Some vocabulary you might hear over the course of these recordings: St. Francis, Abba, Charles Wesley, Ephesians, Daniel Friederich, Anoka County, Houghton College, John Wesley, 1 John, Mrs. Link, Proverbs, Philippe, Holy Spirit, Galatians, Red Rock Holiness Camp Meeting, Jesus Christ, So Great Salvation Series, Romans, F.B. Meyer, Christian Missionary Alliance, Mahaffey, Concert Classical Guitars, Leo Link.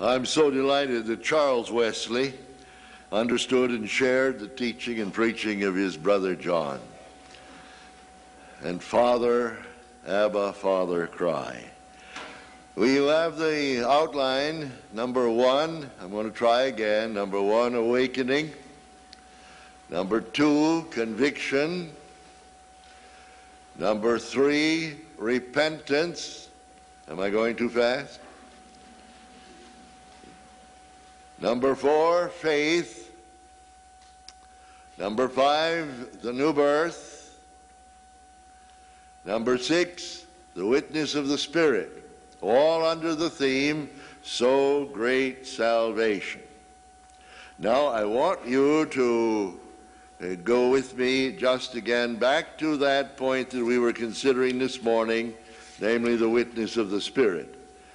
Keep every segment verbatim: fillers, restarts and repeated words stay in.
I'm so delighted that Charles Wesley understood and shared the teaching and preaching of his brother John. And Father, Abba, Father, cry. We have the outline, number one, I'm going to try again, number one, awakening, number two, conviction, number three, repentance, am I going too fast? Number four, faith, number five, the new birth, number six, the witness of the Spirit. All under the theme, So Great Salvation. Now I want you to uh, go with me just again back to that point that we were considering this morning, namely the witness of the Spirit.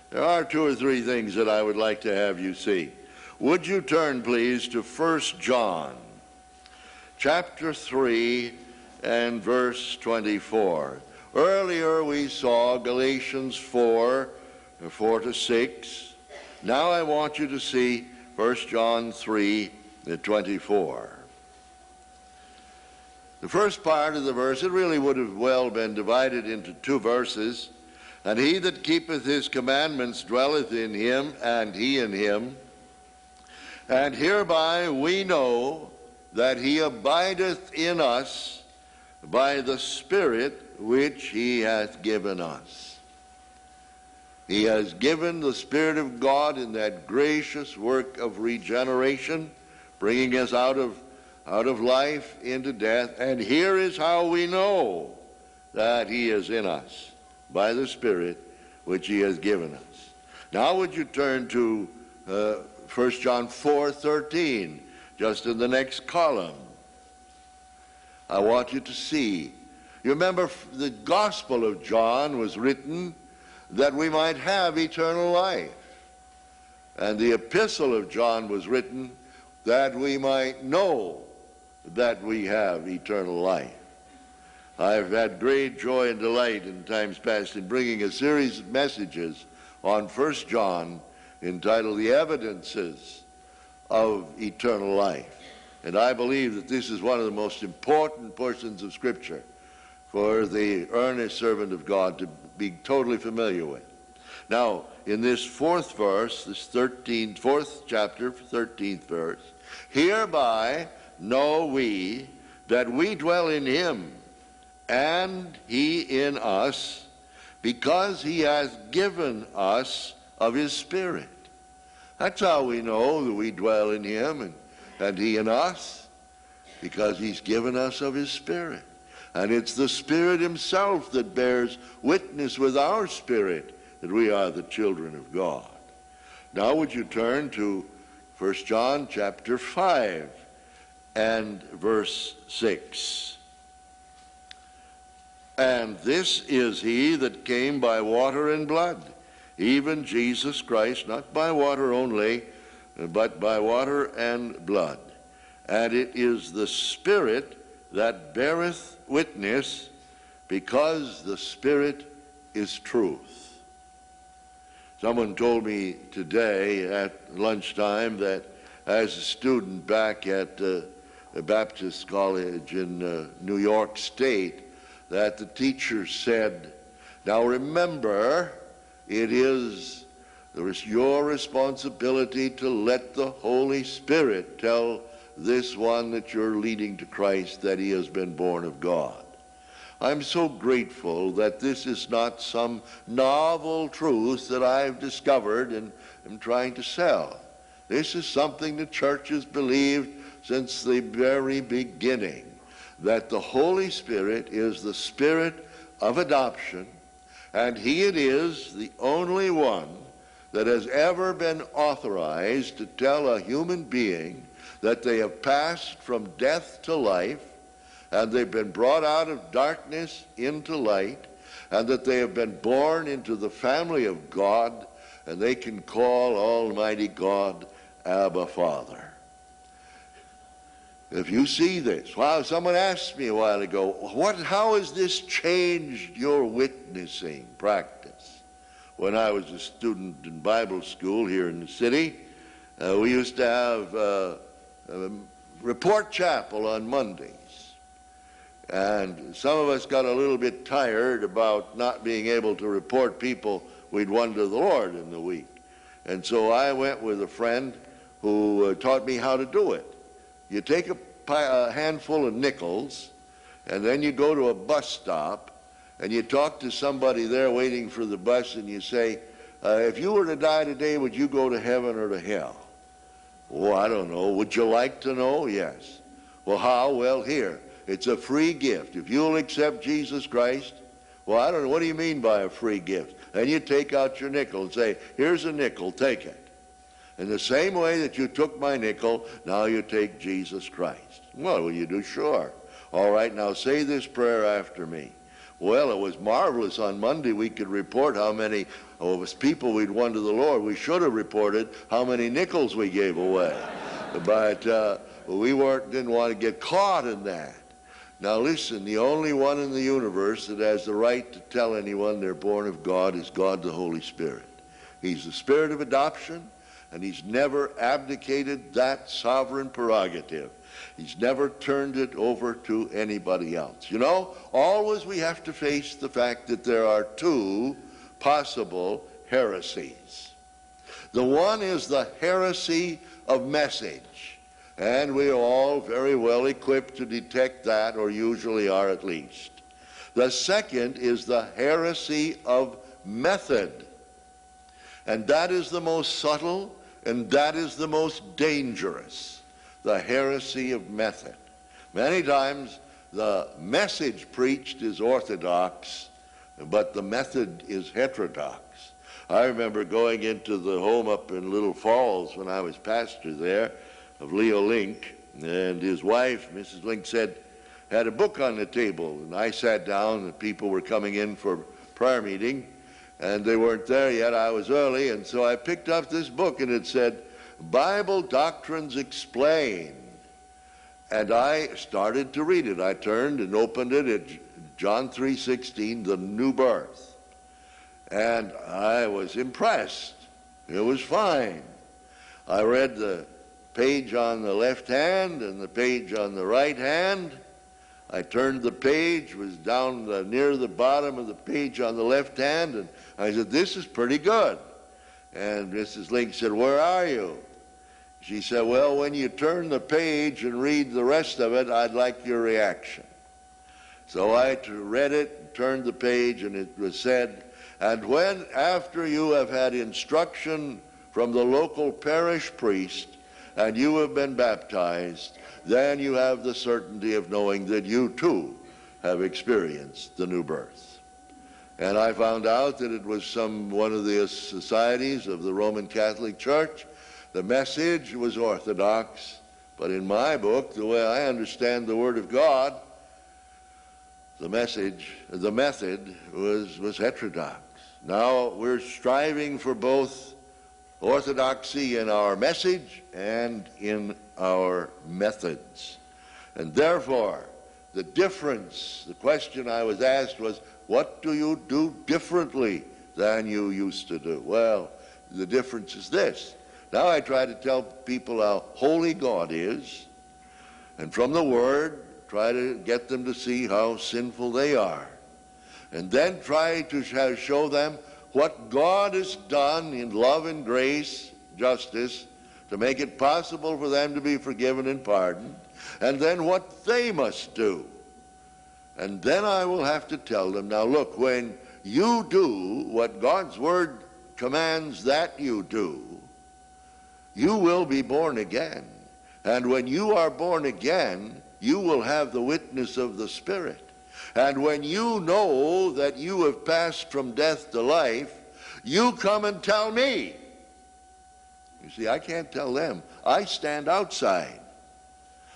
There are two or three things that I would like to have you see. Would you turn, please, to First John, chapter three and verse twenty-four. Earlier we saw Galatians four, four to six. Now I want you to see First John three, twenty-four. The first part of the verse, it really would have well been divided into two verses. And he that keepeth his commandments dwelleth in him, and he in him. And hereby we know that he abideth in us by the Spirit which he hath given us. He has given the Spirit of God in that gracious work of regeneration, bringing us out of, out of life into death. And here is how we know that he is in us, by the Spirit which he has given us. Now would you turn to uh, First John four thirteen, just in the next column. I want you to see. You remember the Gospel of John was written that we might have eternal life. And the Epistle of John was written that we might know that we have eternal life. I've had great joy and delight in times past in bringing a series of messages on First John entitled The Evidences of Eternal Life. And I believe that this is one of the most important portions of Scripture for the earnest servant of God to be totally familiar with. Now, in this fourth verse, this thirteenth, fourth chapter, thirteenth verse, hereby know we that we dwell in him, and he in us, because he hath given us of his Spirit. That's how we know that we dwell in him, and And he in us, because he's given us of his Spirit. And it's the Spirit himself that bears witness with our spirit that we are the children of God. Now would you turn to First John chapter five and verse six. And this is he that came by water and blood, even Jesus Christ, not by water only, but by water and blood. And it is the Spirit that beareth witness, because the Spirit is truth. Someone told me today at lunchtime that as a student back at uh, a Baptist college in uh, New York State, that the teacher said, now remember, it is It is your responsibility to let the Holy Spirit tell this one that you're leading to Christ that he has been born of God. I'm so grateful that this is not some novel truth that I've discovered and am trying to sell. This is something the church has believed since the very beginning, that the Holy Spirit is the Spirit of adoption, and he it is, the only one, that has ever been authorized to tell a human being that they have passed from death to life, and they've been brought out of darkness into light, and that they have been born into the family of God, and they can call Almighty God Abba Father. If you see this, wow, someone asked me a while ago, what, how has this changed your witnessing practice? when I was a student in Bible school here in the city, uh, we used to have uh, a report chapel on Mondays. And some of us got a little bit tired about not being able to report people we'd won to the Lord in the week. And so I went with a friend who uh, taught me how to do it. You take a, a handful of nickels, and then you go to a bus stop, and you talk to somebody there waiting for the bus, and you say, uh, if you were to die today, would you go to heaven or to hell? Oh, I don't know. Would you like to know? Yes. Well, how? Well, here. It's a free gift. If you'll accept Jesus Christ, well, I don't know. What do you mean by a free gift? And you take out your nickel and say, here's a nickel, take it. In the same way that you took my nickel, now you take Jesus Christ. Well, will you do? Sure. All right, now say this prayer after me. Well, it was marvelous. On Monday we could report how many oh, it was people we'd won to the Lord. We should have reported how many nickels we gave away. But uh, we weren't, didn't want to get caught in that. Now listen, the only one in the universe that has the right to tell anyone they're born of God is God the Holy Spirit. He's the Spirit of adoption, and he's never abdicated that sovereign prerogative. He's never turned it over to anybody else. You know, always we have to face the fact that there are two possible heresies. The one is the heresy of message. And we are all very well equipped to detect that, or usually are at least. The second is the heresy of method. And that is the most subtle, and that is the most dangerous, the heresy of method. Many times the message preached is orthodox, but the method is heterodox. I remember going into the home up in Little Falls when I was pastor there, of Leo Link, and his wife, Missus Link, said, had a book on the table, and I sat down, and people were coming in for prayer meeting, and they weren't there yet. I was early, and so I picked up this book, and it said, Bible Doctrines Explained, and I started to read it. I turned and opened it at John three sixteen, the new birth, and I was impressed. It was fine. I read the page on the left hand and the page on the right hand. I turned the page, was down the, near the bottom of the page on the left hand, and I said, this is pretty good. And Missus Link said, where are you? She said, well, when you turn the page and read the rest of it, I'd like your reaction. So I read it, turned the page, and it was said, and when, after you have had instruction from the local parish priest, and you have been baptized, then you have the certainty of knowing that you too have experienced the new birth. And I found out that it was some one of the societies of the Roman Catholic Church. The message was orthodox, but in my book, the way I understand the Word of God, the message, the method was, was heterodox. Now we're striving for both orthodoxy in our message and in our methods. And therefore, the difference, the question I was asked was, what do you do differently than you used to do? Well, the difference is this. Now I try to tell people how holy God is, and from the Word, try to get them to see how sinful they are, and then try to show them what God has done in love and grace, justice, to make it possible for them to be forgiven and pardoned, and then what they must do. And then I will have to tell them, now look, when you do what God's Word commands that you do, you will be born again. And when you are born again, you will have the witness of the Spirit. And when you know that you have passed from death to life, you come and tell me. You see, I can't tell them. I stand outside.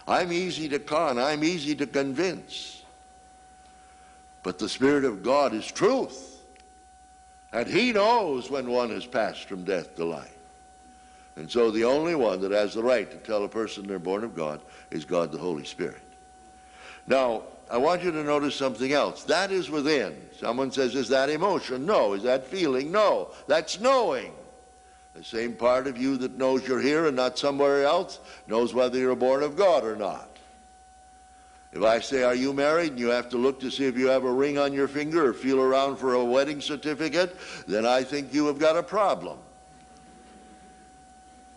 I'm easy to con. I'm easy to convince. But the Spirit of God is truth. And He knows when one has passed from death to life. And so the only one that has the right to tell a person they're born of God is God the Holy Spirit. Now, I want you to notice something else. That is within. Someone says, is that emotion? No. Is that feeling? No. That's knowing. The same part of you that knows you're here and not somewhere else knows whether you're born of God or not. If I say, are you married, and you have to look to see if you have a ring on your finger or feel around for a wedding certificate, then I think you have got a problem.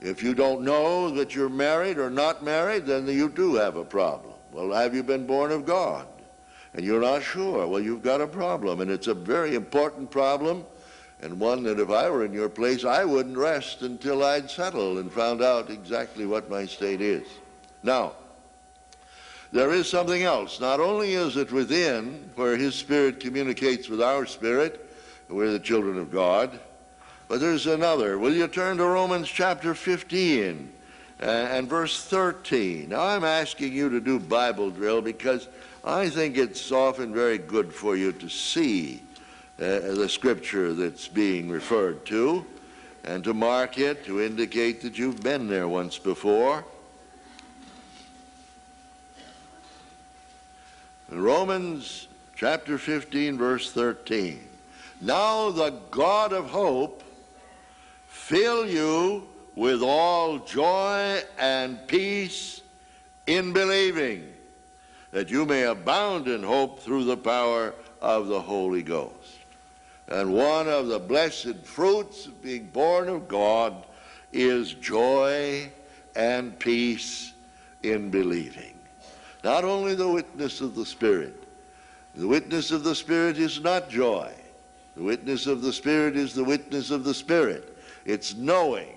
If you don't know that you're married or not married, then you do have a problem. Well, have you been born of God? And you're not sure. Well, you've got a problem, and it's a very important problem, and one that if I were in your place, I wouldn't rest until I'd settled and found out exactly what my state is. Now, there is something else. Not only is it within, where His Spirit communicates with our spirit, we're the children of God, but there's another. Will you turn to Romans chapter fifteen uh, and verse thirteen? Now, I'm asking you to do Bible drill because I think it's often very good for you to see uh, the scripture that's being referred to and to mark it, to indicate that you've been there once before. Romans chapter fifteen, verse thirteen. Now the God of hope fill you with all joy and peace in believing, that you may abound in hope through the power of the Holy Ghost. And one of the blessed fruits of being born of God is joy and peace in believing. Not only the witness of the Spirit. The witness of the Spirit is not joy. The witness of the Spirit is the witness of the Spirit. It's knowing.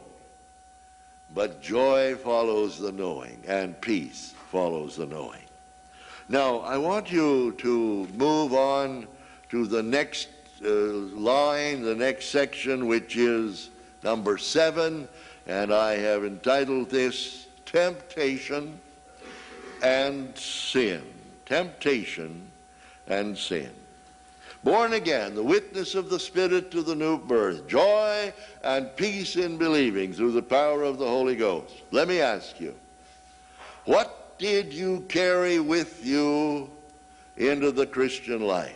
But joy follows the knowing, and peace follows the knowing. Now, I want you to move on to the next uh, line, the next section, which is number seven, and I have entitled this Temptation and Sin. Temptation and sin. Born again, the witness of the Spirit to the new birth, joy and peace in believing through the power of the Holy Ghost. Let me ask you, what did you carry with you into the Christian life?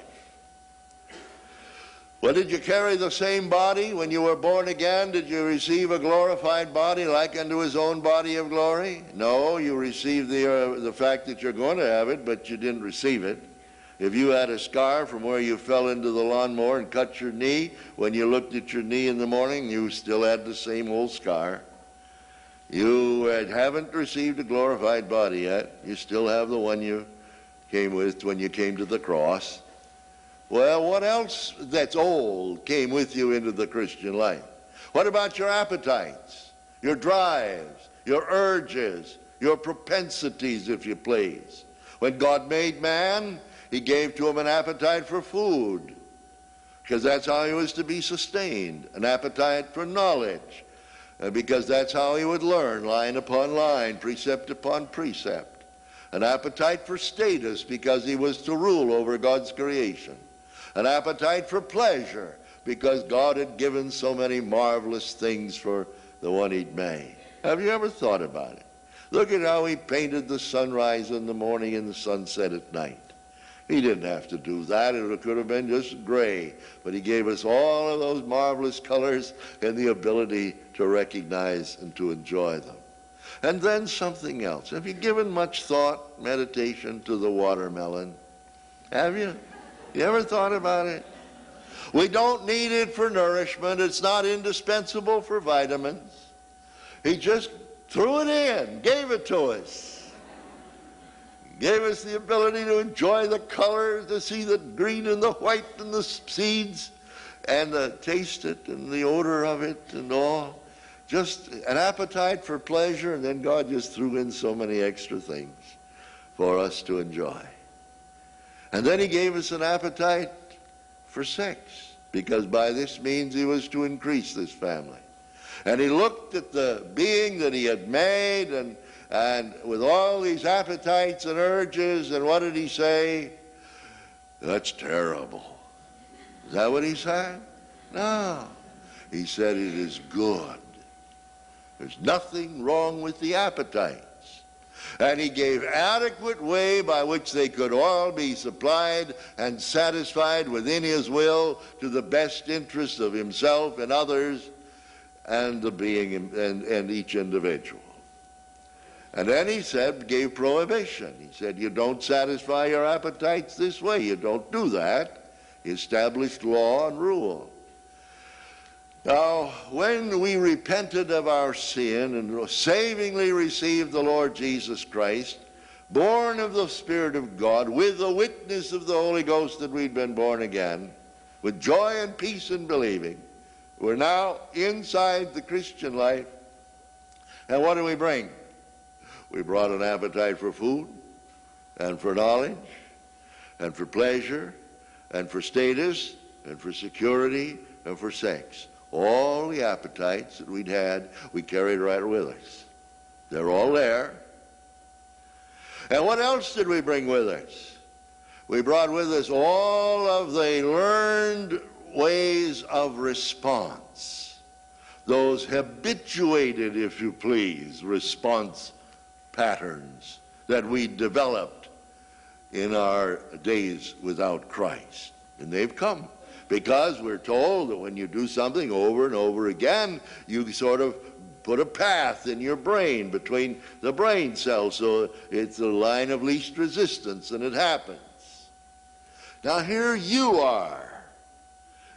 Well, did you carry the same body when you were born again? Did you receive a glorified body like unto His own body of glory? No, you received the, uh, the fact that you're going to have it, but you didn't receive it. If you had a scar from where you fell into the lawnmower and cut your knee, when you looked at your knee in the morning, you still had the same old scar. You uh, haven't received a glorified body yet. You still have the one you came with when you came to the cross. Well, what else that's old came with you into the Christian life? What about your appetites, your drives, your urges, your propensities, if you please? When God made man, He gave to him an appetite for food, because that's how he was to be sustained, an appetite for knowledge, because that's how he would learn line upon line, precept upon precept, an appetite for status, because he was to rule over God's creation, an appetite for pleasure, because God had given so many marvelous things for the one He'd made. Have you ever thought about it? Look at how He painted the sunrise in the morning and the sunset at night. He didn't have to do that. It could have been just gray, but He gave us all of those marvelous colors and the ability to recognize and to enjoy them. And then something else. Have you given much thought, meditation to the watermelon? Have you? You ever thought about it? We don't need it for nourishment. It's not indispensable for vitamins. He just threw it in, gave it to us. Gave us the ability to enjoy the colors, to see the green and the white and the seeds, and uh, taste it and the odor of it and all. Just an appetite for pleasure, and then God just threw in so many extra things for us to enjoy. And then He gave us an appetite for sex, because by this means He was to increase this family. And He looked at the being that He had made, and And with all these appetites and urges, and what did He say? That's terrible. Is that what He said? No. He said it is good. There's nothing wrong with the appetites. and he gave adequate way by which they could all be supplied and satisfied within his will to the best interests of himself and others and the being and, and each individual. And then he said, gave prohibition. He said, you don't satisfy your appetites this way. You don't do that. He established law and rule. Now, when we repented of our sin and savingly received the Lord Jesus Christ, born of the Spirit of God, with the witness of the Holy Ghost that we'd been born again, with joy and peace in believing, we're now inside the Christian life. And what do we bring? We brought an appetite for food and for knowledge and for pleasure and for status and for security and for sex. All the appetites that we'd had, we carried right with us. They're all there. And what else did we bring with us? We brought with us all of the learned ways of response. Those habituated, if you please, response patterns that we developed in our days without Christ. And they've come. Because we're told that when you do something over and over again, you sort of put a path in your brain between the brain cells, so it's the line of least resistance, and it happens. Now here you are.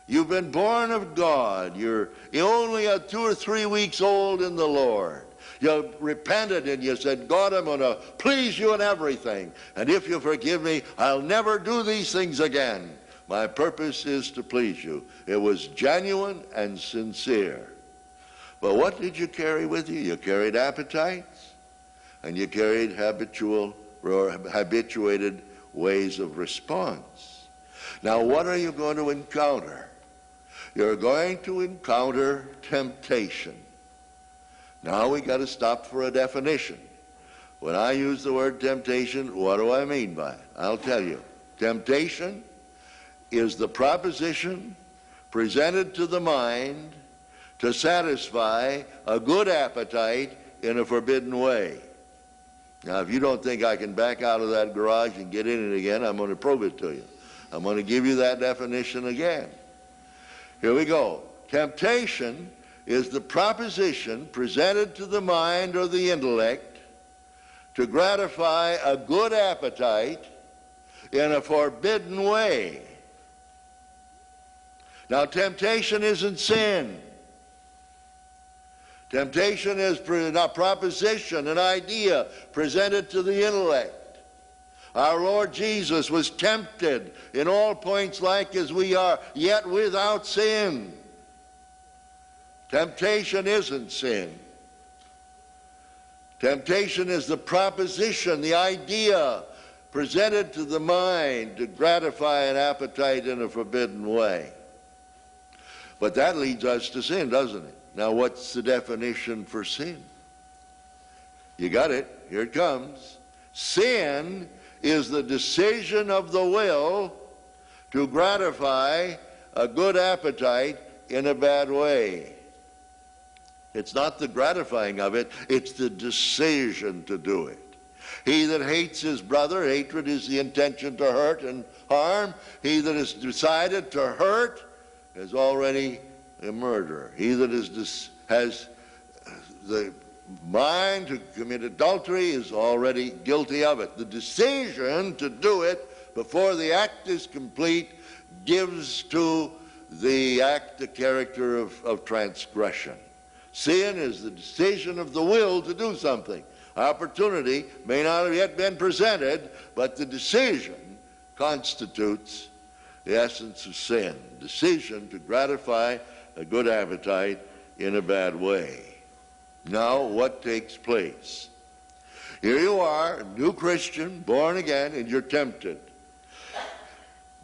You've been born of God. You're only a two or three weeks old in the Lord. You repented and you said, God, I'm going to please you in everything. And if you forgive me, I'll never do these things again. My purpose is to please you. It was genuine and sincere. But what did you carry with you? You carried appetites, and you carried habitual or habituated ways of response. Now, what are you going to encounter? You're going to encounter temptation. Now we got to stop for a definition. When I use the word temptation, what do I mean by it? I'll tell you. Temptation is the proposition presented to the mind to satisfy a good appetite in a forbidden way. Now, if you don't think I can back out of that garage and get in it again, I'm going to prove it to you. I'm going to give you that definition again. Here we go. Temptation is the proposition presented to the mind or the intellect to gratify a good appetite in a forbidden way. Now, temptation isn't sin. Temptation is a proposition, an idea presented to the intellect. Our Lord Jesus was tempted in all points like as we are, yet without sin. Temptation isn't sin. Temptation is the proposition, the idea presented to the mind to gratify an appetite in a forbidden way. But that leads us to sin, doesn't it? Now, what's the definition for sin? You got it. Here it comes. Sin is the decision of the will to gratify a good appetite in a bad way. It's not the gratifying of it, it's the decision to do it. He that hates his brother, hatred is the intention to hurt and harm. He that has decided to hurt is already a murderer. He that is, has the mind to commit adultery is already guilty of it. The decision to do it before the act is complete gives to the act the character of, of transgression. Sin is the decision of the will to do something. Opportunity may not have yet been presented, but the decision constitutes the essence of sin, decision to gratify a good appetite in a bad way. Now, what takes place? Here you are, a new Christian, born again, and you're tempted.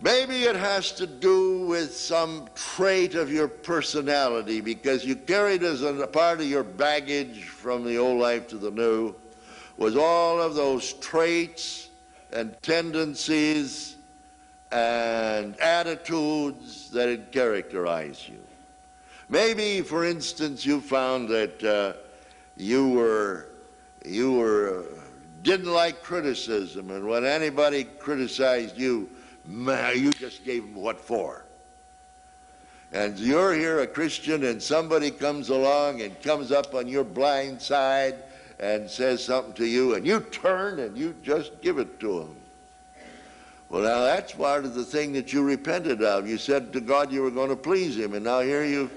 Maybe it has to do with some trait of your personality, because you carried as a part of your baggage from the old life to the new was all of those traits and tendencies and attitudes that had characterized you. Maybe, for instance, you found that uh, you were you were didn't like criticism, and when anybody criticized you, man, you just gave them what for. And you're here a Christian, and somebody comes along and comes up on your blind side and says something to you, and you turn and you just give it to them. Well, now that's part of the thing that you repented of. You said to God you were going to please him, and now here you've,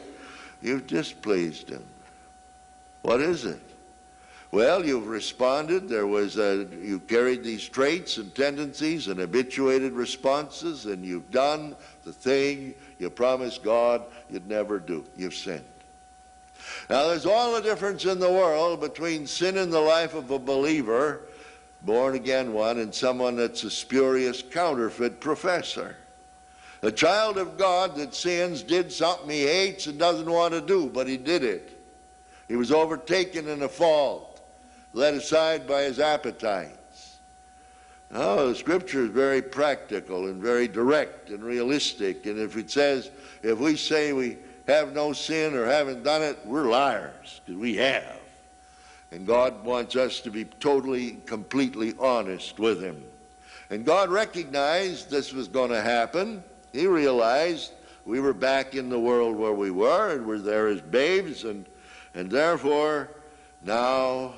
you've displeased him. What is it? Well, you've responded. There was a, you carried these traits and tendencies and habituated responses, and you've done the thing you promised God you'd never do. You've sinned. Now, there's all the difference in the world between sin in the life of a believer, born-again one, and someone that's a spurious counterfeit professor. A child of God that sins did something he hates and doesn't want to do, but he did it. He was overtaken in a fault, led aside by his appetites. Oh, the Scripture is very practical and very direct and realistic. And if it says, if we say we have no sin or haven't done it, we're liars, because we have. And God wants us to be totally, completely honest with him. And God recognized this was going to happen. He realized we were back in the world where we were, and we're there as babes, and, and therefore now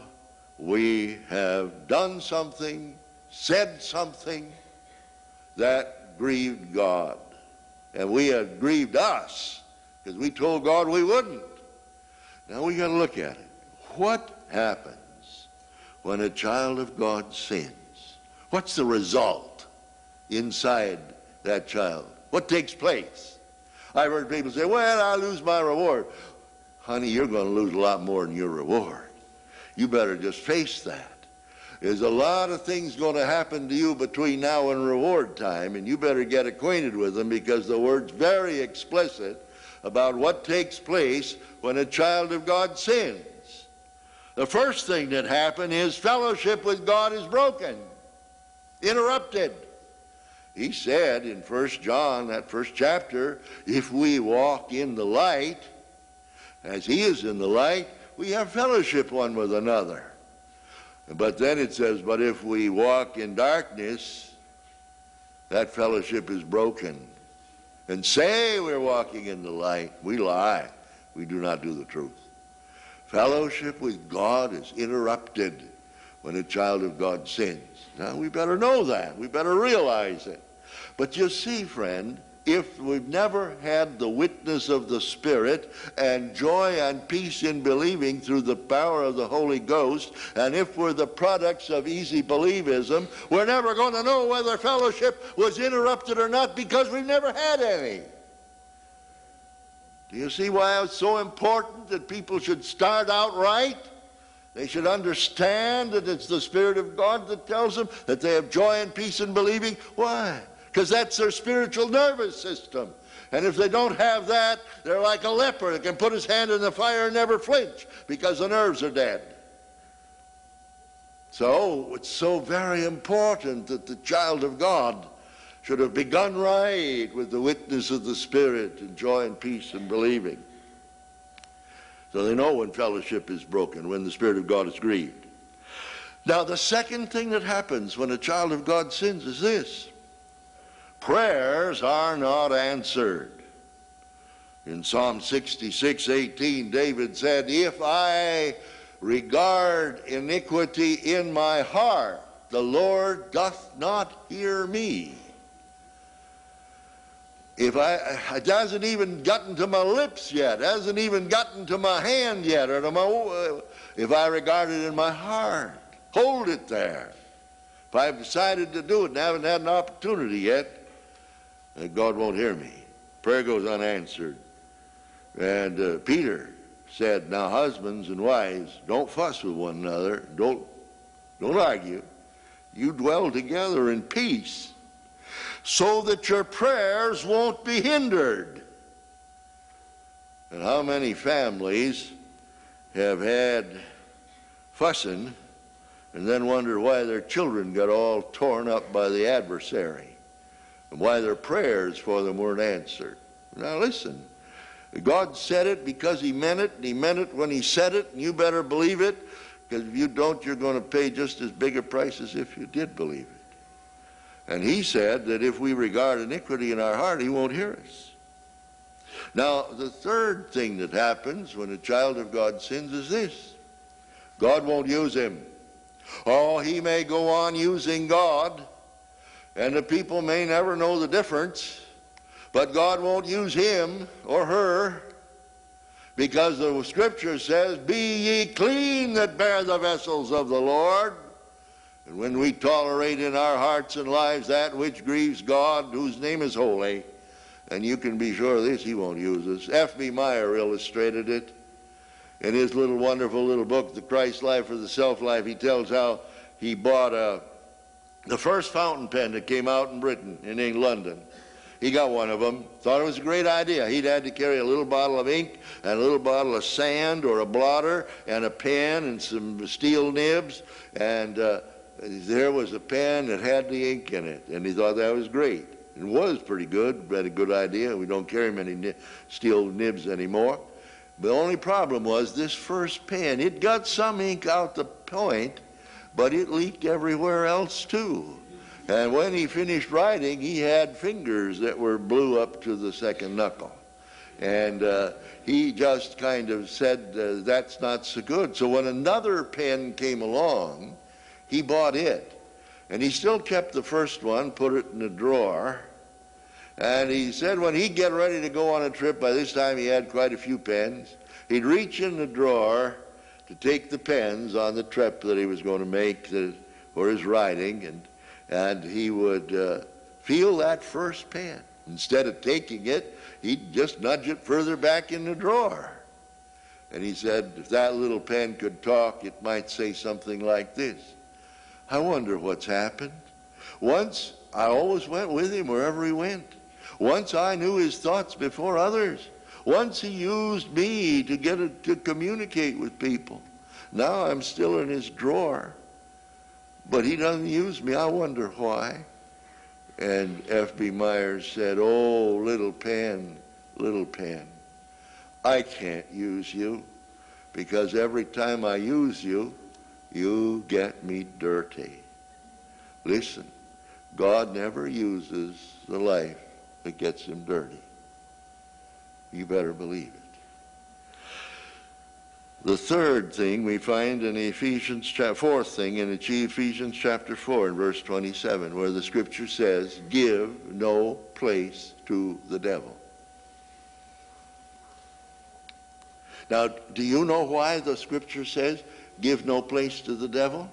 we have done something, said something that grieved God. And we have grieved us because we told God we wouldn't. Now we got to look at it. What happens when a child of God sins? What's the result inside that child? What takes place? I've heard people say, well, I'll lose my reward. Honey, you're going to lose a lot more than your reward. You better just face that. There's a lot of things going to happen to you between now and reward time, and you better get acquainted with them, because the word's very explicit about what takes place when a child of God sins. The first thing that happened is fellowship with God is broken, interrupted. He said in First John, that first chapter, if we walk in the light, as he is in the light, we have fellowship one with another. But then it says, but if we walk in darkness, that fellowship is broken. And say we're walking in the light, we lie. We do not do the truth. Fellowship with God is interrupted when a child of God sins. Now, we better know that. We better realize it. But you see, friend, if we've never had the witness of the Spirit and joy and peace in believing through the power of the Holy Ghost, and if we're the products of easy believism, we're never going to know whether fellowship was interrupted or not, because we've never had any. Do you see why it's so important that people should start out right? They should understand that it's the Spirit of God that tells them that they have joy and peace in believing. Why? Because that's their spiritual nervous system. And if they don't have that, they're like a leper that can put his hand in the fire and never flinch, because the nerves are dead. So it's so very important that the child of God should have begun right with the witness of the Spirit and joy and peace and believing. So they know when fellowship is broken, when the Spirit of God is grieved. Now, the second thing that happens when a child of God sins is this. Prayers are not answered. In Psalm sixty-six, eighteen, David said, if I regard iniquity in my heart, the Lord doth not hear me. If I, it hasn't even gotten to my lips yet, hasn't even gotten to my hand yet, or to my, if I regard it in my heart, hold it there. If I've decided to do it and haven't had an opportunity yet, God won't hear me. Prayer goes unanswered. And uh, Peter said, now husbands and wives, don't fuss with one another. Don't, don't argue. You dwell together in peace so that your prayers won't be hindered. And how many families have had fussing and then wonder why their children got all torn up by the adversary, and why their prayers for them weren't answered. Now listen, God said it because he meant it, and he meant it when he said it, and you better believe it. Because if you don't, you're going to pay just as big a price as if you did believe it. And he said that if we regard iniquity in our heart, he won't hear us. Now, the third thing that happens when a child of God sins is this. God won't use him. Oh, he may go on using God, and the people may never know the difference, but God won't use him or her, because the Scripture says, "Be ye clean that bear the vessels of the Lord." And when we tolerate in our hearts and lives that which grieves God, whose name is holy, and you can be sure of this, he won't use us. F B Meyer illustrated it in his little wonderful little book, The Christ Life or the Self Life. He tells how he bought a, the first fountain pen that came out in Britain, in London. He got one of them, thought it was a great idea. He'd had to carry a little bottle of ink and a little bottle of sand or a blotter and a pen and some steel nibs, and uh, there was a pen that had the ink in it, and he thought that was great. It was pretty good, had a good idea. We don't carry many ni steel nibs anymore. The only problem was this first pen. It got some ink out the point, but it leaked everywhere else too. And when he finished writing, he had fingers that were blue up to the second knuckle. And uh, he just kind of said, uh, that's not so good. So when another pen came along, he bought it. And he still kept the first one, put it in a drawer. And he said when he'd get ready to go on a trip, by this time he had quite a few pens, he'd reach in the drawer to take the pens on the trip that he was going to make the, for his writing, and, and he would uh, feel that first pen. Instead of taking it, he'd just nudge it further back in the drawer. And he said, if that little pen could talk, it might say something like this: "I wonder what's happened. Once I always went with him wherever he went. Once I knew his thoughts before others. Once he used me to get a, to communicate with people. Now I'm still in his drawer, but he doesn't use me. I wonder why." And F B Meyer said, "Oh, little pen, little pen, I can't use you, because every time I use you, you get me dirty." Listen, God never uses the life that gets him dirty. You better believe it. The third thing we find in Ephesians, fourth thing in Ephesians chapter four and verse twenty-seven, where the Scripture says, "Give no place to the devil." Now, do you know why the Scripture says, "Give no place to the devil"?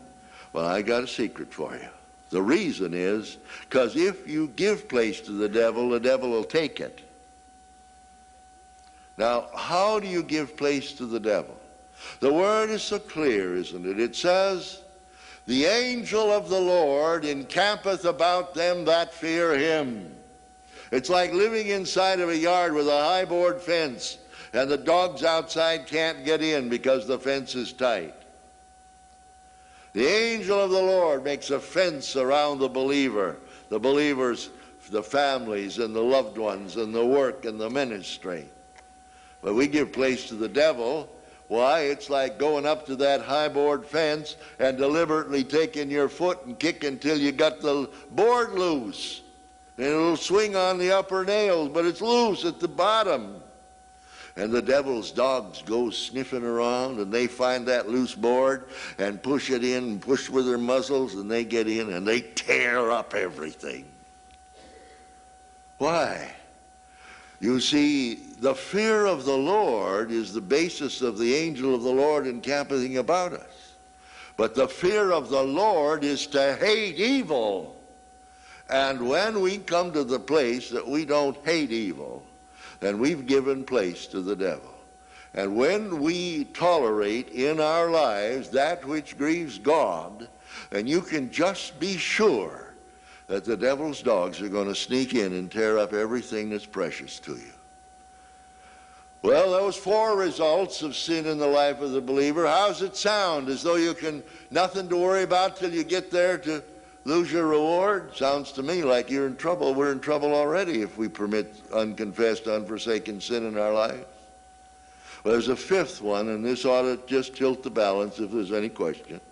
Well, I got a secret for you. The reason is because if you give place to the devil, the devil will take it. Now, how do you give place to the devil? The word is so clear, isn't it? It says, "The angel of the Lord encampeth about them that fear him." It's like living inside of a yard with a high board fence, and the dogs outside can't get in because the fence is tight. The angel of the Lord makes a fence around the believer, the believers, the families and the loved ones and the work and the ministry. But we give place to the devil. Why? It's like going up to that high board fence and deliberately taking your foot and kicking till you got the board loose. And it'll swing on the upper nails, but it's loose at the bottom. And the devil's dogs go sniffing around, and they find that loose board and push it in and push with their muzzles, and they get in and they tear up everything. Why? You see, the fear of the Lord is the basis of the angel of the Lord encamping about us. But the fear of the Lord is to hate evil. And when we come to the place that we don't hate evil, and we've given place to the devil. And when we tolerate in our lives that which grieves God, and you can just be sure that the devil's dogs are going to sneak in and tear up everything that's precious to you. Well, those four results of sin in the life of the believer, how's it sound? As though you can nothing to worry about till you get there to lose your reward? Sounds to me like you're in trouble. We're in trouble already if we permit unconfessed, unforsaken sin in our life. Well, there's a fifth one, and this ought to just tilt the balance if there's any question.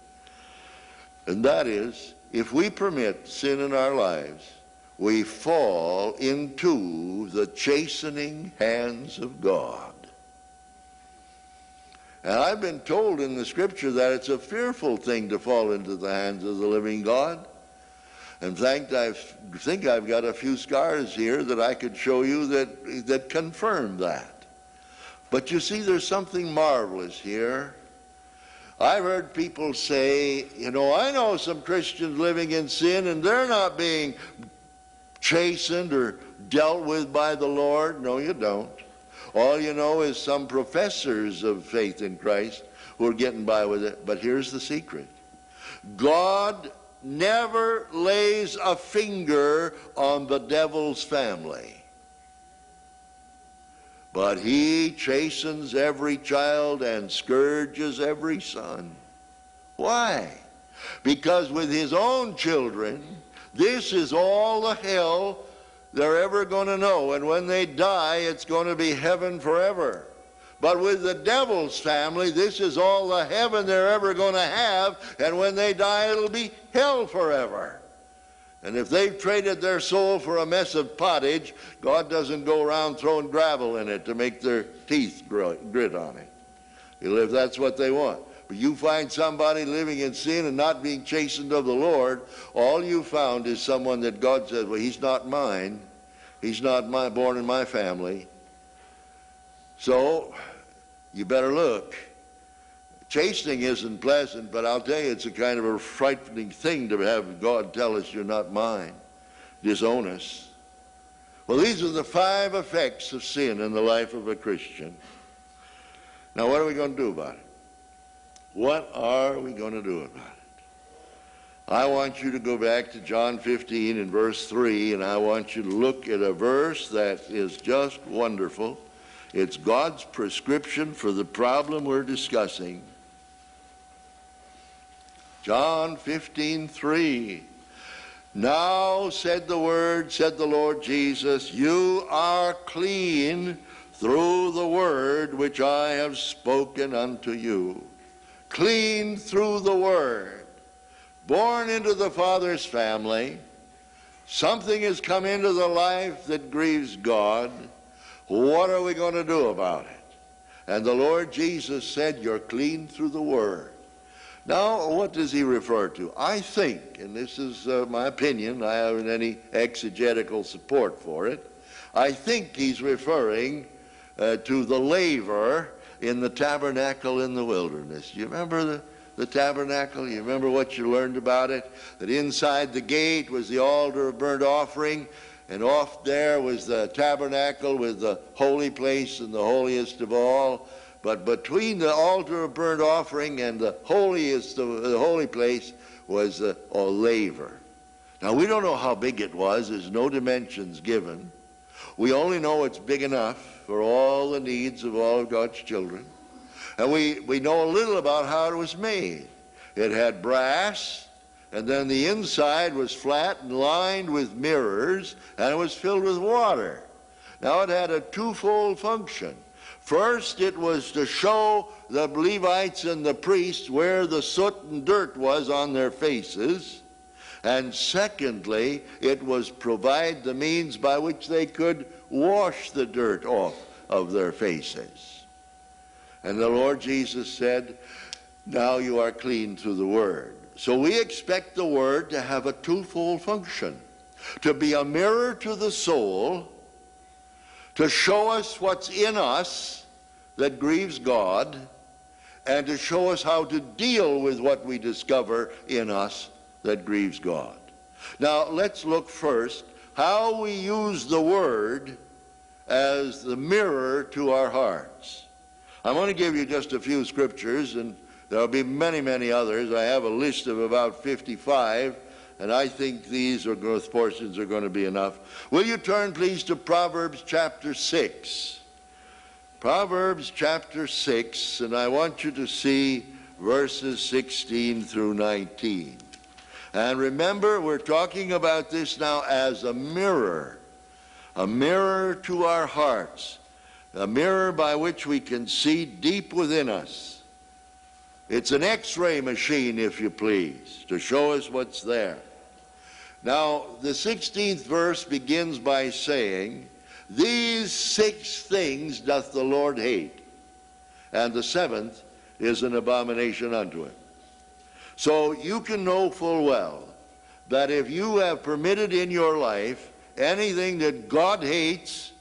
And that is, if we permit sin in our lives, we fall into the chastening hands of God. And I've been told in the Scripture that it's a fearful thing to fall into the hands of the living God. In fact, I think I've got a few scars here that I could show you that, that confirm that. But you see, there's something marvelous here. I've heard people say, you know, I know some Christians living in sin and they're not being chastened or dealt with by the Lord. No, you don't. All you know is some professors of faith in Christ who are getting by with it. But here's the secret. God never lays a finger on the devil's family. But he chastens every child and scourges every son. Why? Because with his own children, this is all the hell they're ever going to know, and when they die, it's going to be heaven forever. But with the devil's family, this is all the heaven they're ever going to have, and when they die, it'll be hell forever. And if they've traded their soul for a mess of pottage, God doesn't go around throwing gravel in it to make their teeth grit on it. If that's what they want. But you find somebody living in sin and not being chastened of the Lord, all you found is someone that God says, well, he's not mine. He's not my, born in my family. So you better look. Chastening isn't pleasant, but I'll tell you, it's a kind of a frightening thing to have God tell us you're not mine, disown us. Well, these are the five effects of sin in the life of a Christian. Now, what are we going to do about it? What are we going to do about it? I want you to go back to John fifteen and verse three, and I want you to look at a verse that is just wonderful. It's God's prescription for the problem we're discussing. John fifteen three. Now said the word, said the Lord Jesus, you are clean through the word which I have spoken unto you. Clean through the word. Born into the Father's family. Something has come into the life that grieves God. What are we going to do about it? And the Lord Jesus said, you're clean through the word. Now, what does he refer to? I think, and this is uh, my opinion, I haven't any exegetical support for it, I think he's referring uh, to the laver in the tabernacle in the wilderness. Do you remember the, the tabernacle? You remember what you learned about it? That inside the gate was the altar of burnt offering, and off there was the tabernacle with the holy place and the holiest of all. But between the altar of burnt offering and the holiest of the holy place was the laver. Now, we don't know how big it was. There's no dimensions given. We only know it's big enough for all the needs of all of God's children. And we, we know a little about how it was made. It had brass, and then the inside was flat and lined with mirrors, and it was filled with water. Now, it had a twofold function. First, it was to show the Levites and the priests where the soot and dirt was on their faces. And secondly, it was provide the means by which they could wash the dirt off of their faces. And the Lord Jesus said, now you are clean through the word. So we expect the word to have a twofold function. To be a mirror to the soul, to show us what's in us that grieves God, and to show us how to deal with what we discover in us that grieves God. Now, let's look first how we use the word as the mirror to our hearts. I'm going to give you just a few scriptures, and there'll be many, many others. I have a list of about fifty-five, and I think these are, portions are going to be enough. Will you turn, please, to Proverbs chapter six? Proverbs chapter six, and I want you to see verses sixteen through nineteen. And remember, we're talking about this now as a mirror, a mirror to our hearts. a mirror by which we can see deep within us. It's an X-ray machine, if you please, to show us what's there. Now, the sixteenth verse begins by saying, "These six things doth the Lord hate, and the seventh is an abomination unto him." So you can know full well that if you have permitted in your life anything that God hates,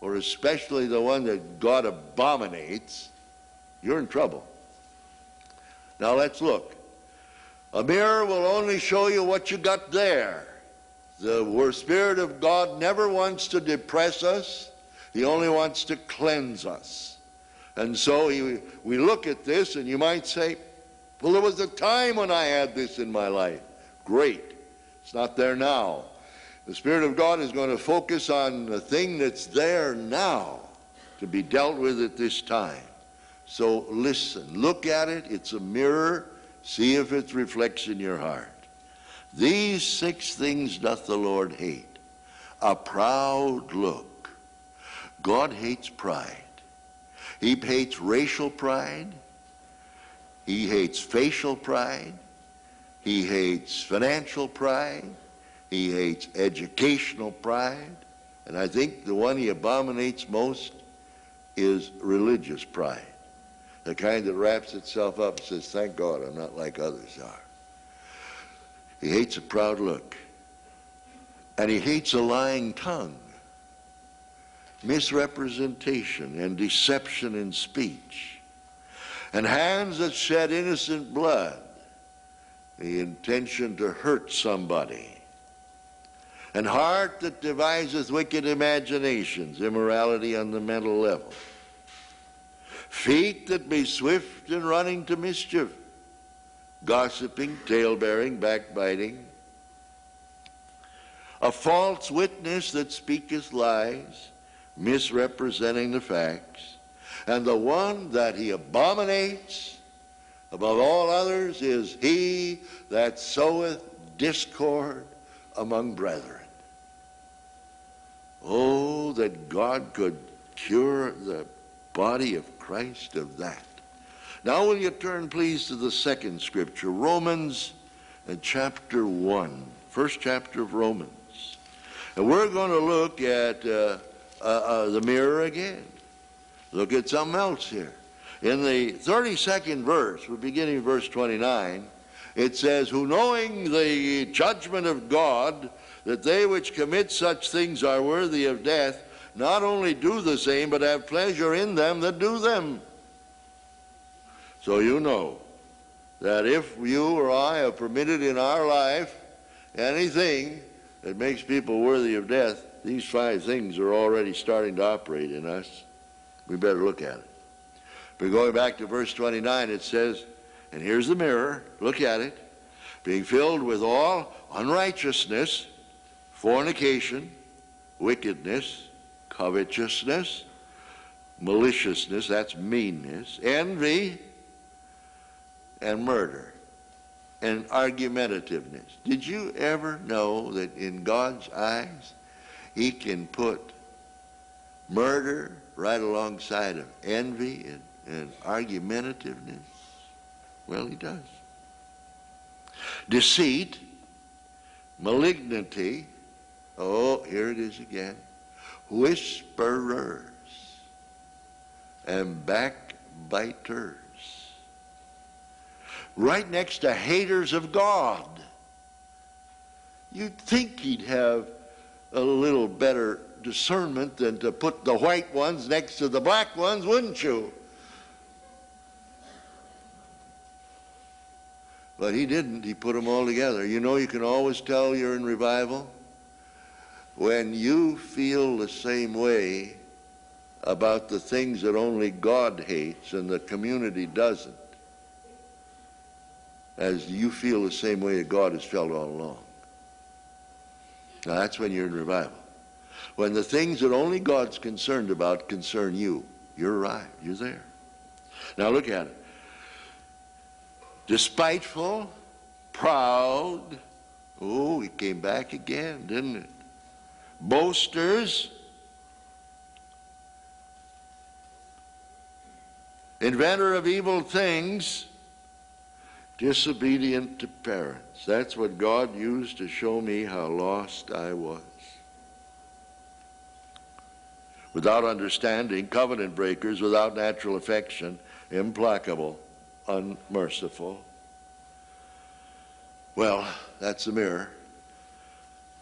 or especially the one that God abominates, you're in trouble. Now let's look. A mirror will only show you what you got there. The Spirit of God never wants to depress us. He only wants to cleanse us. And so he, we look at this, and you might say, well, there was a time when I had this in my life. Great. It's not there now. The Spirit of God is going to focus on the thing that's there now to be dealt with at this time. So listen, look at it. It's a mirror. See if it reflects in your heart. These six things doth the Lord hate. A proud look. God hates pride. He hates racial pride. He hates facial pride. He hates financial pride. He hates educational pride, and I think the one he abominates most is religious pride, the kind that wraps itself up and says, thank God I'm not like others are. He hates a proud look, and he hates a lying tongue, misrepresentation and deception in speech, and hands that shed innocent blood, the intention to hurt somebody, and heart that deviseth wicked imaginations, immorality on the mental level. Feet that be swift in running to mischief, gossiping, tale-bearing, backbiting. A false witness that speaketh lies, misrepresenting the facts. And the one that he abominates above all others is he that soweth discord among brethren. Oh, that God could cure the body of Christ of that. Now will you turn, please, to the second scripture, Romans chapter one, first chapter of Romans. And we're going to look at uh, uh, uh, the mirror again. Look at something else here. In the thirty-second verse, we're beginning verse twenty-nine, it says, who knowing the judgment of God, that they which commit such things are worthy of death, not only do the same, but have pleasure in them that do them. So you know that if you or I have permitted in our life anything that makes people worthy of death, these five things are already starting to operate in us. We better look at it. But going back to verse twenty-nine, it says, and here's the mirror, look at it, being filled with all unrighteousness, fornication, wickedness, covetousness, maliciousness, that's meanness, envy, and murder, and argumentativeness. Did you ever know that in God's eyes, he can put murder right alongside of envy and, and argumentativeness? Well, he does. Deceit, malignity, oh, here it is again, whisperers and backbiters. Right next to haters of God. You'd think he'd have a little better discernment than to put the white ones next to the black ones, wouldn't you? But he didn't. He put them all together. You know, you can always tell you're in revival when you feel the same way about the things that only God hates and the community doesn't, as you feel the same way that God has felt all along. Now, that's when you're in revival. When the things that only God's concerned about concern you, you're right. You're there. Now, look at it. Despiteful, proud, oh, it came back again, didn't it? Boasters, inventor of evil things, disobedient to parents. That's what God used to show me how lost I was. Without understanding, covenant breakers, without natural affection, implacable, unmerciful. Well, that's the mirror.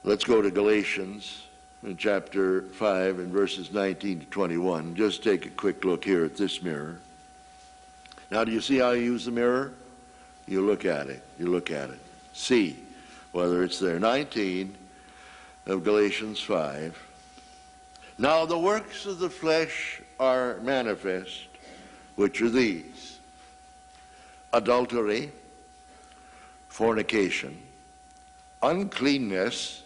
Let's go to Galatians in chapter five and verses nineteen to twenty-one. Just take a quick look here at this mirror. Now, do you see how you use the mirror? You look at it. You look at it. See whether it's there. nineteen of Galatians five. Now the works of the flesh are manifest, which are these: adultery, fornication, uncleanness,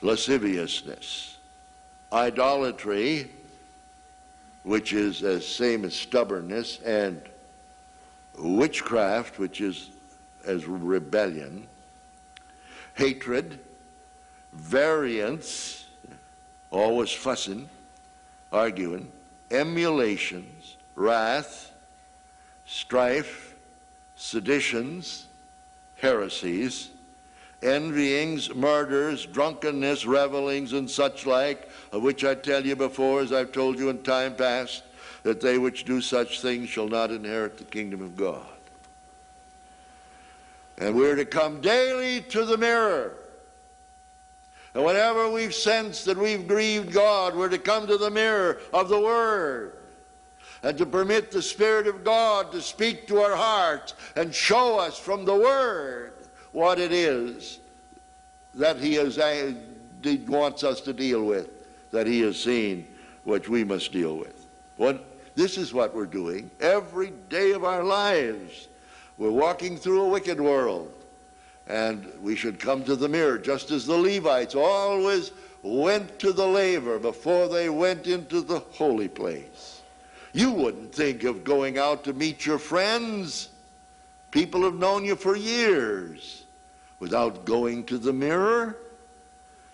lasciviousness, idolatry, which is the same as stubbornness, and witchcraft, which is as rebellion, hatred, variance, always fussing, arguing, emulations, wrath, strife, seditions, heresies, envyings, murders, drunkenness, revelings, and such like, of which I tell you before, as I've told you in time past, that they which do such things shall not inherit the kingdom of God. And we're to come daily to the mirror. And whenever we've sensed that we've grieved God, we're to come to the mirror of the Word and to permit the Spirit of God to speak to our hearts and show us from the Word what it is that He is, he wants us to deal with, that He has seen, which we must deal with. What, this is what we're doing every day of our lives. We're walking through a wicked world. And we should come to the mirror, just as the Levites always went to the laver before they went into the holy place. You wouldn't think of going out to meet your friends. People have known you for years without going to the mirror.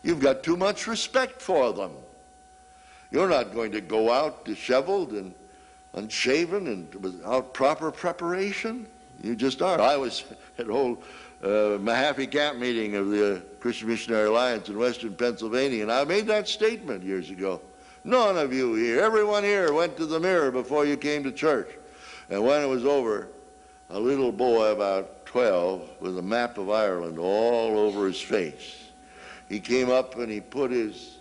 You've got too much respect for them. You're not going to go out disheveled and unshaven and without proper preparation. You just aren't. I was at old... Uh, Mahaffey camp meeting of the uh, Christian Missionary Alliance in western Pennsylvania, and I made that statement years ago. None of you here, everyone here went to the mirror before you came to church. And when it was over, a little boy about twelve with a map of Ireland all over his face. He came up and he put his,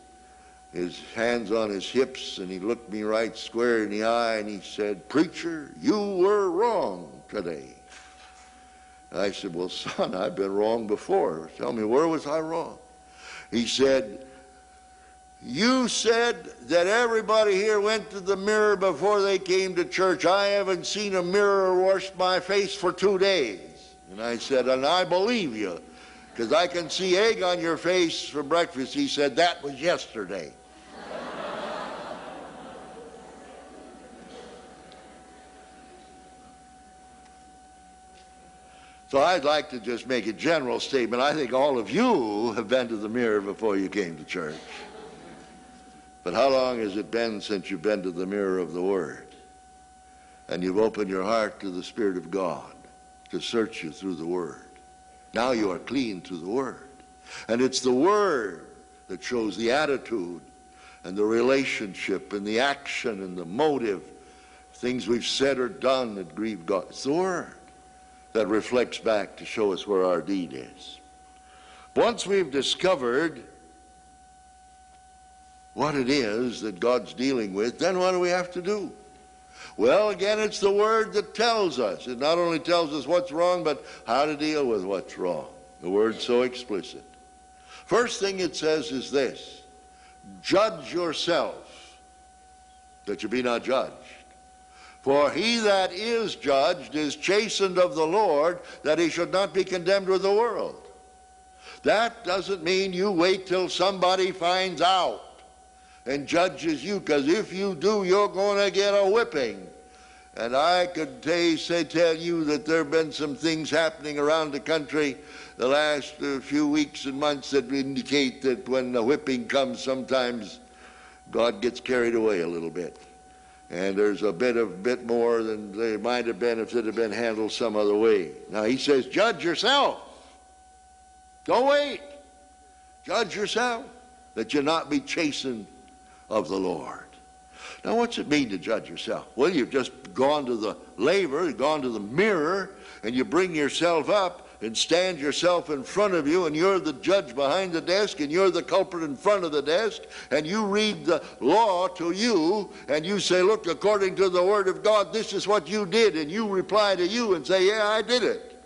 his hands on his hips and he looked me right square in the eye and he said, "Preacher, you were wrong today." I said, "Well, son, I've been wrong before. Tell me, where was I wrong?" He said, "You said that everybody here went to the mirror before they came to church. I haven't seen a mirror wash my face for two days. And I said, "And I believe you, because I can see egg on your face for breakfast." He said, "That was yesterday." So I'd like to just make a general statement. I think all of you have been to the mirror before you came to church. But how long has it been since you've been to the mirror of the Word? And you've opened your heart to the Spirit of God to search you through the Word. Now you are clean through the Word. And it's the Word that shows the attitude and the relationship and the action and the motive, things we've said or done that grieve God. It's the Word that reflects back to show us where our deed is. Once we've discovered what it is that God's dealing with, then what do we have to do? Well, again, it's the Word that tells us. It not only tells us what's wrong, but how to deal with what's wrong. The Word's so explicit. First thing it says is this: judge yourself, that you be not judged. For he that is judged is chastened of the Lord, that he should not be condemned with the world. That doesn't mean you wait till somebody finds out and judges you, because if you do, you're going to get a whipping. And I could t- say, tell you that there have been some things happening around the country the last uh, few weeks and months that indicate that when the whipping comes, sometimes God gets carried away a little bit. And there's a bit of bit more than they might have been if it had been handled some other way. Now he says, judge yourself. Don't wait. Judge yourself that you not be chastened of the Lord. Now what's it mean to judge yourself? Well, you've just gone to the laver, gone to the mirror, and you bring yourself up and stand yourself in front of you, and you're the judge behind the desk, and you're the culprit in front of the desk, and you read the law to you, and you say, look, according to the Word of God, this is what you did, and you reply to you and say, yeah, I did it.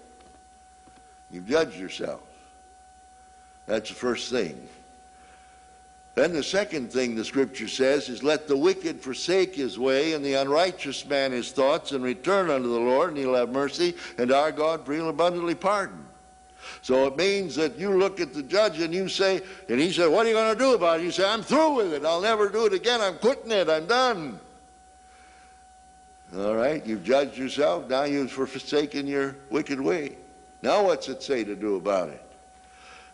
You've judged yourself. That's the first thing. Then the second thing the Scripture says is, let the wicked forsake his way, and the unrighteous man his thoughts, and return unto the Lord, and he'll have mercy, and our God will abundantly pardon. So it means that you look at the judge and you say, and he said, what are you going to do about it? You say, I'm through with it. I'll never do it again. I'm quitting it. I'm done. All right, you've judged yourself. Now you've forsaken your wicked way. Now what's it say to do about it?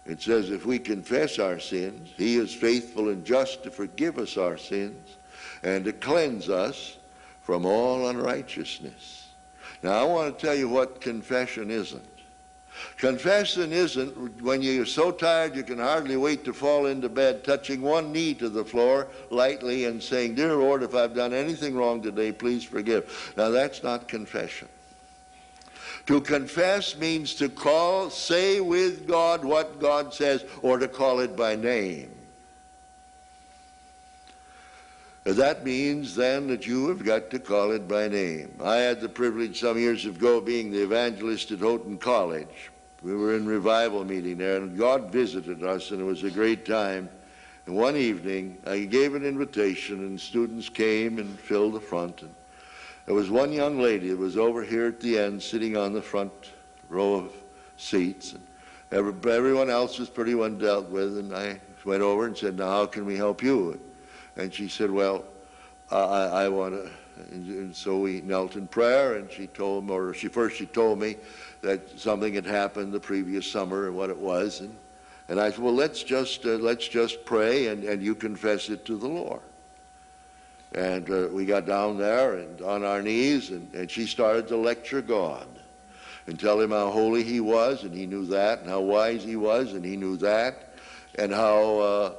It says, if we confess our sins, he is faithful and just to forgive us our sins and to cleanse us from all unrighteousness. Now, I want to tell you what confession isn't. Confession isn't when you're so tired you can hardly wait to fall into bed, touching one knee to the floor lightly and saying, dear Lord, if I've done anything wrong today, please forgive. Now, that's not confession. To confess means to call, say with God what God says, or to call it by name. That means then that you have got to call it by name. I had the privilege some years ago of being the evangelist at Houghton College. We were in revival meeting there, and God visited us, and it was a great time. And one evening, I gave an invitation, and students came and filled the front. And there was one young lady that was over here at the end sitting on the front row of seats. And every, everyone else was pretty well dealt with, and I went over and said, now how can we help you? And she said, well, uh, I, I want to, and, and so we knelt in prayer, and she told me, or she first she told me that something had happened the previous summer and what it was. And, and I said, well, let's just, uh, let's just pray, and, and you confess it to the Lord. And uh, we got down there and on our knees, and, and she started to lecture God and tell him how holy he was, and he knew that, and how wise he was, and he knew that, and how uh,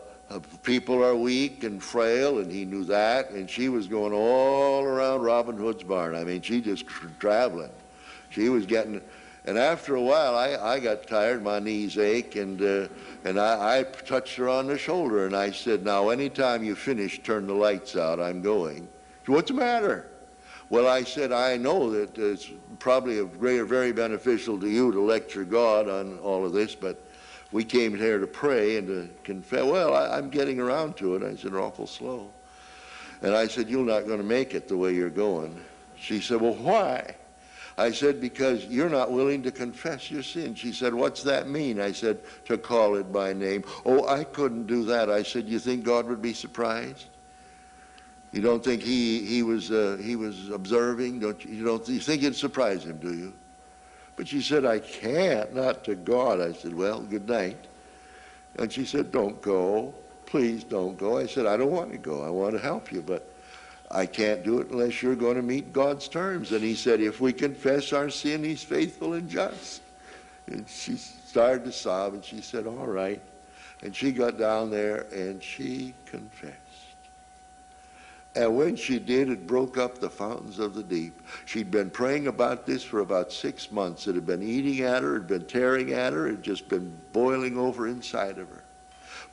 people are weak and frail, and he knew that. And she was going all around Robin Hood's barn. I mean, she just traveling. She was getting, and after a while, I, I got tired, my knees ache, and, uh, and I, I touched her on the shoulder, and I said, now, anytime you finish, turn the lights out, I'm going. She said, what's the matter? Well, I said, I know that it's probably a very, very beneficial to you to lecture God on all of this, but we came here to pray and to confess. Well, I, I'm getting around to it. I said, awful slow. And I said, you're not going to make it the way you're going. She said, well, why? I said, because you're not willing to confess your sin. She said, what's that mean? I said, to call it by name. Oh, I couldn't do that. I said, you think God would be surprised? You don't think he, he, was, uh, he was observing? Don't you, you, don't, you think it'd surprise him, do you? But she said, I can't, not to God. I said, well, good night. And she said, don't go. Please don't go. I said, I don't want to go. I want to help you, but I can't do it unless you're going to meet God's terms. And he said, if we confess our sin, he's faithful and just. And she started to sob, and she said, all right. And she got down there, and she confessed. And when she did, it broke up the fountains of the deep. She'd been praying about this for about six months. It had been eating at her. It had been tearing at her. It had just been boiling over inside of her.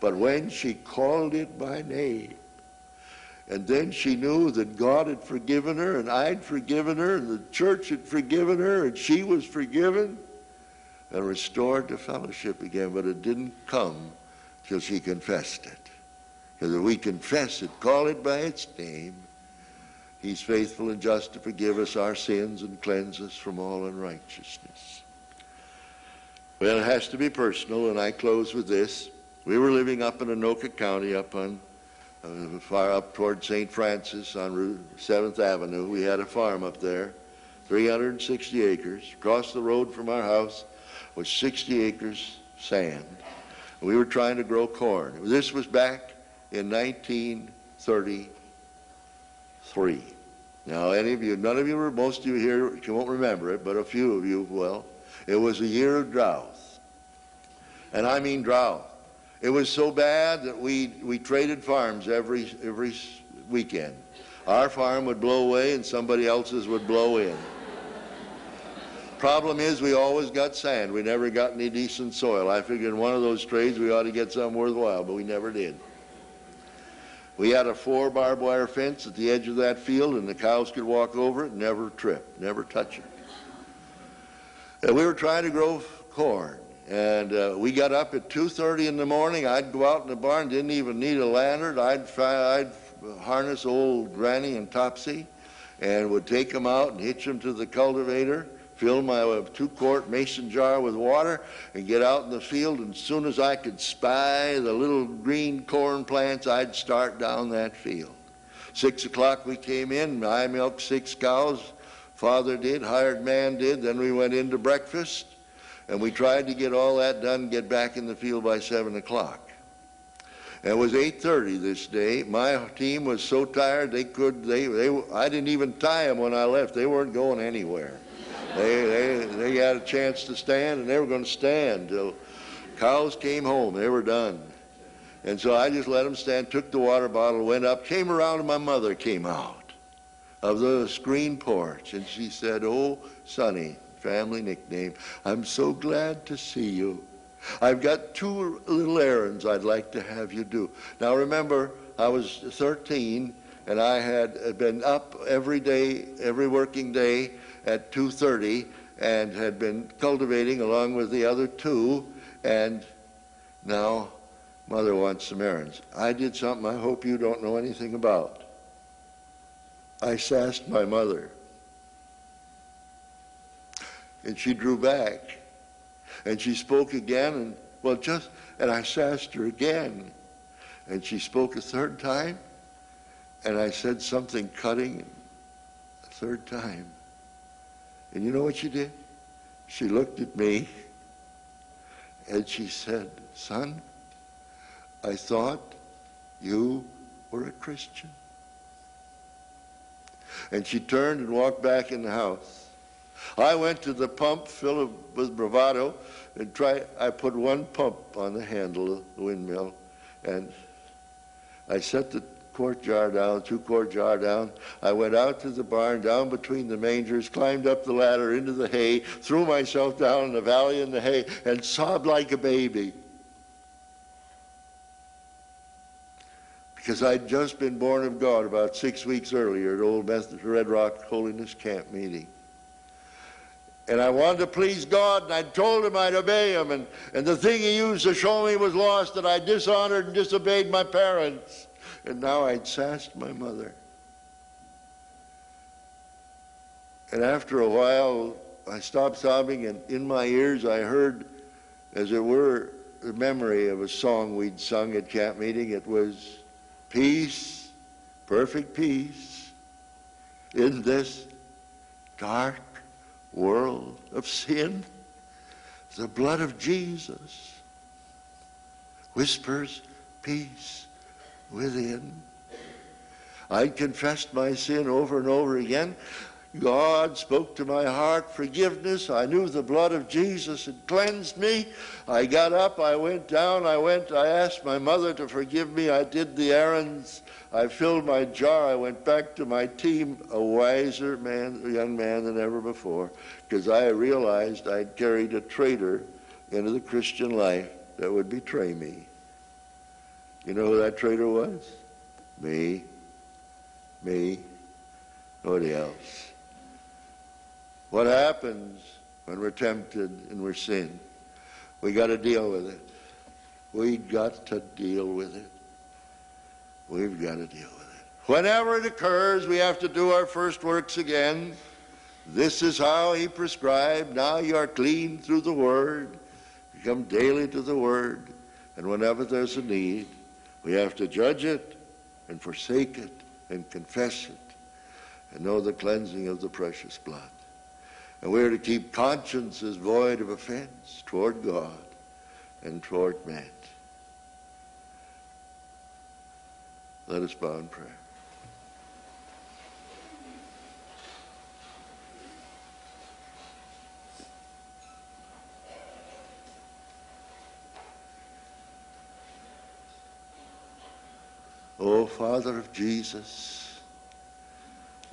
But when she called it by name, and then she knew that God had forgiven her, and I'd forgiven her, and the church had forgiven her, and she was forgiven and restored to fellowship again. But it didn't come till she confessed it. Because if we confess it, call it by its name, he's faithful and just to forgive us our sins and cleanse us from all unrighteousness. Well, it has to be personal, and I close with this. We were living up in Anoka County, up on Uh, far up toward Saint Francis on Route seventh Avenue. We had a farm up there, three hundred sixty acres. Across the road from our house was sixty acres sand. We were trying to grow corn. This was back in nineteen thirty-three. Now, any of you, none of you, or most of you here, you won't remember it, but a few of you will. It was a year of drought. And I mean drought. It was so bad that we, we traded farms every, every weekend. Our farm would blow away and somebody else's would blow in. Problem is, we always got sand. We never got any decent soil. I figured in one of those trades we ought to get something worthwhile, but we never did. We had a four barbed wire fence at the edge of that field, and the cows could walk over it, never trip, never touch it. And we were trying to grow corn. And uh, we got up at two thirty in the morning. I'd go out in the barn, didn't even need a lantern. I'd, try, I'd harness old Granny and Topsy and would take them out and hitch them to the cultivator, fill my two-quart mason jar with water, and get out in the field. And as soon as I could spy the little green corn plants, I'd start down that field. Six o'clock we came in. I milked six cows. Father did, hired man did. Then we went in to breakfast. And we tried to get all that done and get back in the field by seven o'clock. It was eight thirty this day. My team was so tired they could, they, they, I didn't even tie them when I left. They weren't going anywhere. They, they, they had a chance to stand, and they were going to stand till cows came home. They were done. And so I just let them stand, took the water bottle, went up, came around, and my mother came out of the screen porch. And she said, "Oh, Sonny," family nickname, "I'm so glad to see you. I've got two little errands I'd like to have you do." Now remember, I was thirteen, and I had been up every day, every working day at two thirty, and had been cultivating along with the other two, and now Mother wants some errands. I did something I hope you don't know anything about. I sassed my mother. And she drew back, and she spoke again, and well, just and I sassed her again, and she spoke a third time, and I said something cutting a third time. And you know what she did? She looked at me, and she said, "Son, I thought you were a Christian." And she turned and walked back in the house. I went to the pump, filled with bravado, and tried. I put one pump on the handle of the windmill, and I set the quart jar down, two quart jar down. I went out to the barn, down between the mangers, climbed up the ladder into the hay, threw myself down in the valley in the hay, and sobbed like a baby. Because I'd just been born of God about six weeks earlier at Old Methodist Red Rock Holiness Camp Meeting. And I wanted to please God, and I told him I'd obey him. And, and the thing he used to show me was lost, and I dishonored and disobeyed my parents. And now I'd sassed my mother. And after a while, I stopped sobbing, and in my ears I heard, as it were, the memory of a song we'd sung at camp meeting. It was, "Peace, perfect peace, in this dark world of sin, the blood of Jesus whispers peace within." I confessed my sin over and over again. God spoke to my heart forgiveness. I knew the blood of Jesus had cleansed me. I got up, I went down, I went, I asked my mother to forgive me. I did the errands. I filled my jar. I went back to my team, a wiser man, a young man than ever before, because I realized I'd carried a traitor into the Christian life that would betray me. You know who that traitor was? Me. Me. Nobody else. What happens when we're tempted and we're sinned? We got to deal with it. We got to deal with it. We've got to deal with it. Whenever it occurs, we have to do our first works again. This is how he prescribed. Now you are clean through the Word. You come daily to the Word. And whenever there's a need, we have to judge it and forsake it and confess it and know the cleansing of the precious blood. And we are to keep consciences void of offense toward God and toward man. Let us bow in prayer. O Father of Jesus,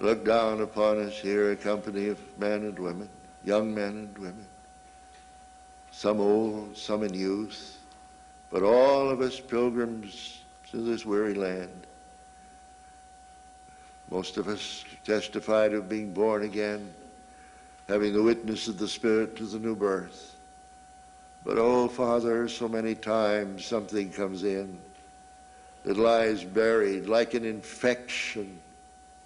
look down upon us here, a company of men and women, young men and women, some old, some in youth, but all of us pilgrims to this weary land. Most of us testified of being born again, having the witness of the Spirit to the new birth. But, oh, Father, so many times something comes in that lies buried like an infection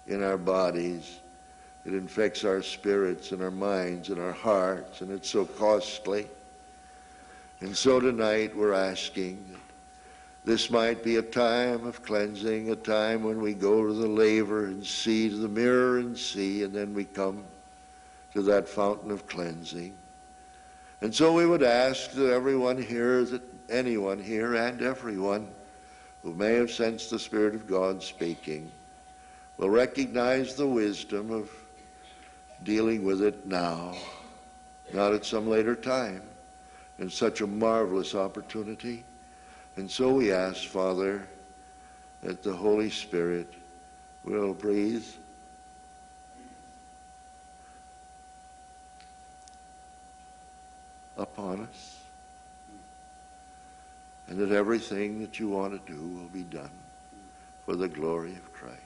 in our bodies. It infects our spirits and our minds and our hearts, and it's so costly. And so tonight we're asking that this might be a time of cleansing, a time when we go to the laver and see, to the mirror and see, and then we come to that fountain of cleansing. And so we would ask that everyone here, that anyone here and everyone who may have sensed the Spirit of God speaking will recognize the wisdom of dealing with it now, not at some later time, and such a marvelous opportunity. And so we ask, Father, that the Holy Spirit will breathe upon us, and that everything that you want to do will be done for the glory of Christ.